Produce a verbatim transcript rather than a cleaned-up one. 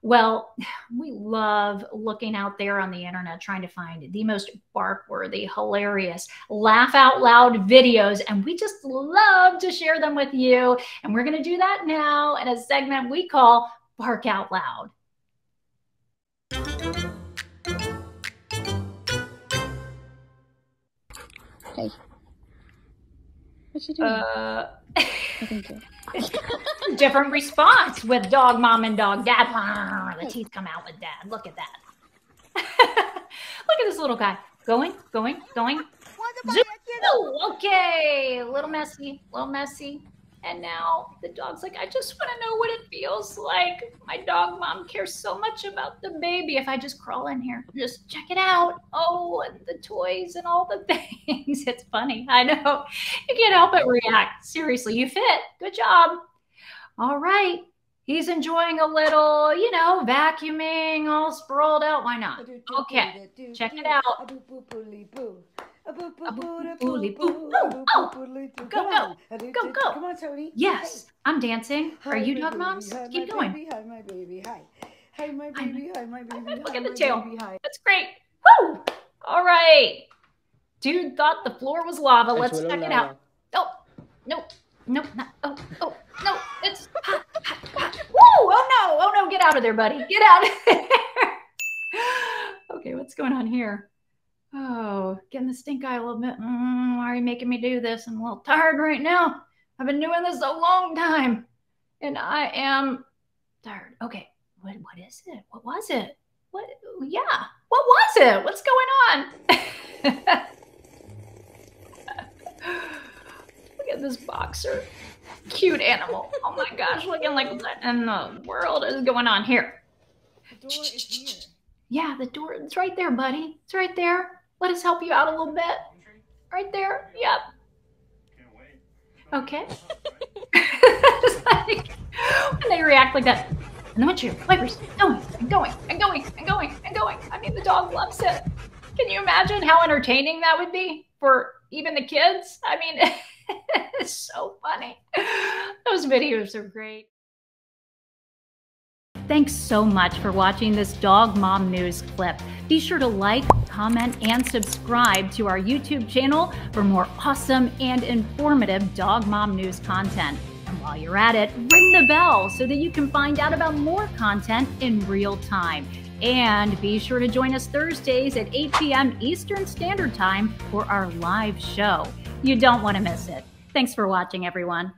Well, we love looking out there on the internet, trying to find the most bark-worthy, hilarious, laugh out loud videos. And we just love to share them with you. And we're going to do that now in a segment we call Bark Out Loud. Hey, what you doing? Uh... Different response with dog mom and dog dad. The teeth come out with dad. Look at that. Look at this little guy. Going, going, going. Oh, okay. A little messy, a little messy. And now the dog's like, I just want to know what it feels like. My dog mom cares so much about the baby. If I just crawl in here, just check it out. Oh, and the toys and all the things. It's funny. I know. You can't help but react. Seriously, you fit. Good job. All right. He's enjoying a little, you know, vacuuming, all sprawled out. Why not? Okay. Check it out. Go, go, go, go. Come on, Tony. Yes, I'm dancing. Are you dog moms? Keep going. Hi, my baby. Hi. Hi, my baby. Hi, my baby. Look at the tail. That's great. Woo! All right. Dude thought the floor was lava. Let's check it out. Oh, no, no, not. Oh, oh, no. It's hot, hot, hot. Woo! Oh, no. Oh, no. Get out of there, buddy. Get out of there. Okay, what's going on here? Oh, getting the stink eye a little bit. Mm, why are you making me do this? I'm a little tired right now. I've been doing this a long time and I am tired. Okay. What, what is it? What was it? What? Yeah. What was it? What's going on? Look at this boxer. Cute animal. Oh my gosh. Looking like what in the world is going on here? The door is here. Yeah, the door, it's right there, buddy. It's right there. Let us help you out a little bit. Right there. Yep. Can't wait. Okay. It's like, when they react like that. And then you, wipers, going, and going, and going, and going, and going. I mean, the dog loves it. Can you imagine how entertaining that would be for even the kids? I mean, it's so funny. Those videos are great. Thanks so much for watching this Dog Mom News clip. Be sure to like, comment, and subscribe to our YouTube channel for more awesome and informative Dog Mom News content. And while you're at it, ring the bell so that you can find out about more content in real time. And be sure to join us Thursdays at eight p m Eastern Standard Time for our live show. You don't want to miss it. Thanks for watching, everyone.